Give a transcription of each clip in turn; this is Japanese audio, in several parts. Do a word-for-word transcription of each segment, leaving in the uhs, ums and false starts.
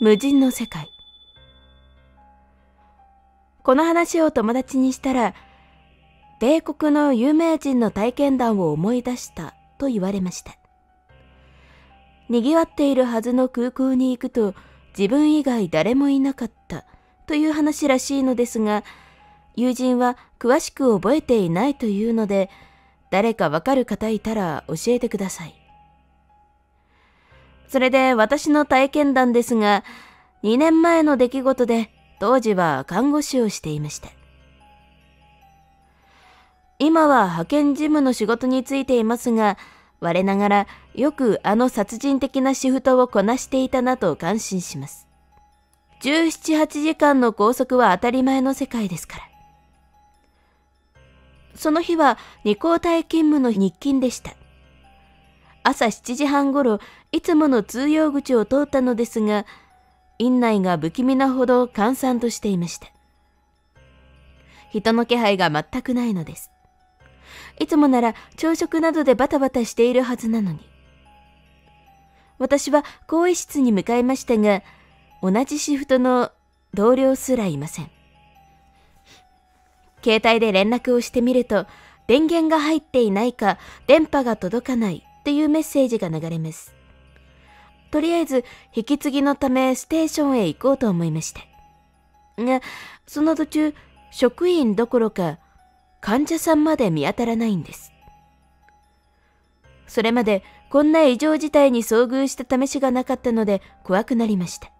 無人の世界。この話を友達にしたら、米国の有名人の体験談を思い出したと言われました。賑わっているはずの空港に行くと、自分以外誰もいなかったという話らしいのですが、友人は詳しく覚えていないというので、誰かわかる方いたら教えてください。それで私の体験談ですが、にねんまえの出来事で、当時は看護師をしていました。今は派遣事務の仕事に就いていますが、我ながらよくあの殺人的なシフトをこなしていたなと感心します。じゅうなな、はちじかんの拘束は当たり前の世界ですから。その日はに交代勤務の日勤でした。朝しちじはんごろ、いつもの通用口を通ったのですが、院内が不気味なほど閑散としていました。人の気配が全くないのです。いつもなら朝食などでバタバタしているはずなのに。私は更衣室に向かいましたが、同じシフトの同僚すらいません。携帯で連絡をしてみると、電源が入っていないか、電波が届かないというメッセージが流れます。とりあえず、引き継ぎのためステーションへ行こうと思いました。が、その途中、職員どころか、患者さんまで見当たらないんです。それまでこんな異常事態に遭遇した試しがなかったので怖くなりました。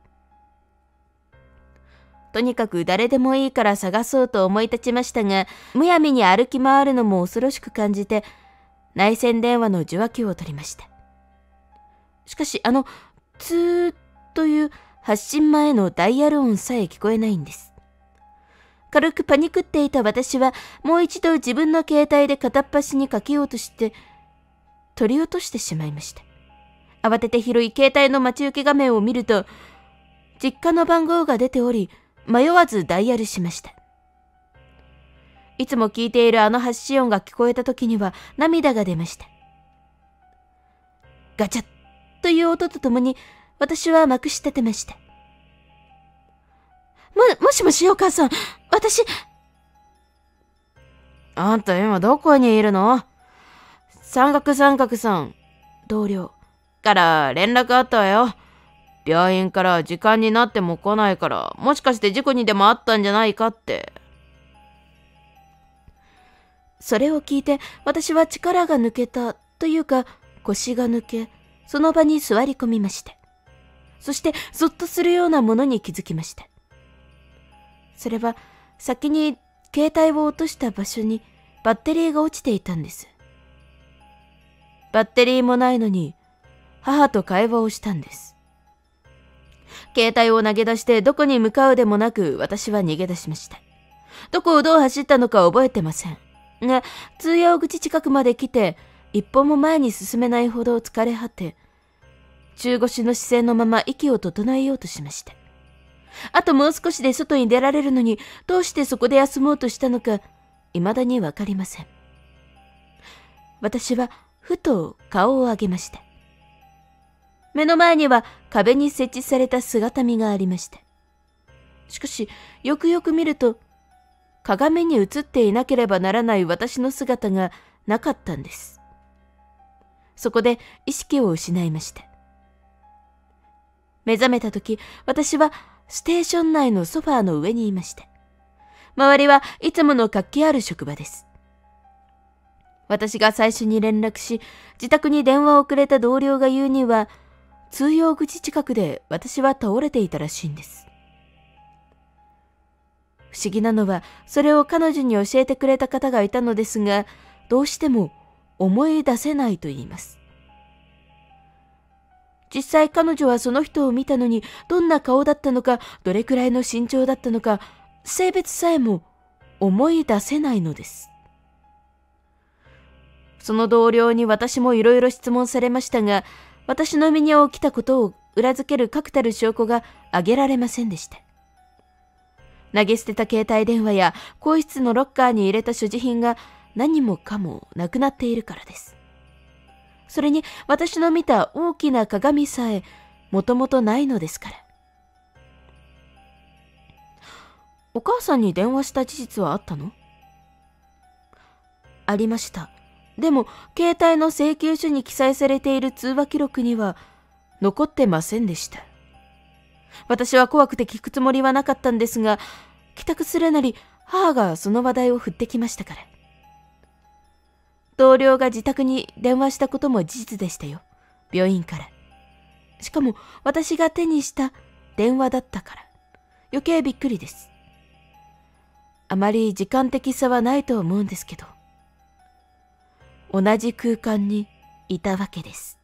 とにかく誰でもいいから探そうと思い立ちましたが、むやみに歩き回るのも恐ろしく感じて、内線電話の受話器を取りました。しかしあの、ツーという発信前のダイヤル音さえ聞こえないんです。軽くパニクっていた私は、もう一度自分の携帯で片っ端にかけようとして、取り落としてしまいました。慌てて拾い、携帯の待ち受け画面を見ると、実家の番号が出ており、迷わずダイヤルしました。いつも聞いているあの発信音が聞こえた時には涙が出ました。ガチャッという音とともに、私はまくし立てました。も、もしもしお母さん、私。あんた今どこにいるの？三角三角さん、同僚から連絡あったわよ。病院から時間になっても来ないから、もしかして事故にでもあったんじゃないかって。それを聞いて、私は力が抜けたというか、腰が抜け、その場に座り込みました。そして、ゾッとするようなものに気づきました。それは、先に携帯を落とした場所にバッテリーが落ちていたんです。バッテリーもないのに、母と会話をしたんです。携帯を投げ出してどこに向かうでもなく、私は逃げ出しました。どこをどう走ったのか覚えてません。が、通用口近くまで来て、一歩も前に進めないほど疲れ果て、中腰の姿勢のまま息を整えようとしました。あともう少しで外に出られるのに、どうしてそこで休もうとしたのか、未だにわかりません。私は、ふと顔を上げました。目の前には壁に設置された姿見がありました。しかし、よくよく見ると、鏡に映っていなければならない私の姿がなかったんです。そこで意識を失いました。目覚めたとき、私は、ステーション内のソファーの上にいました。周りはいつもの活気ある職場です。私が最初に連絡し、自宅に電話をくれた同僚が言うには、通用口近くで私は倒れていたらしいんです。不思議なのは、それを彼女に教えてくれた方がいたのですが、どうしても思い出せないと言います。実際彼女はその人を見たのに、どんな顔だったのか、どれくらいの身長だったのか、性別さえも思い出せないのです。その同僚に私もいろいろ質問されましたが、私の身に起きたことを裏付ける確たる証拠が挙げられませんでした。投げ捨てた携帯電話や、更衣室のロッカーに入れた所持品が何もかもなくなっているからです。それに私の見た大きな鏡さえもともとないのですから。お母さんに電話した事実はあったの？ありました。でも、携帯の請求書に記載されている通話記録には残ってませんでした。私は怖くて聞くつもりはなかったんですが、帰宅するなり母がその話題を振ってきましたから。同僚が自宅に電話したことも事実でしたよ。病院から。しかも私が手にした電話だったから。余計びっくりです。あまり時間的差はないと思うんですけど。同じ空間にいたわけです。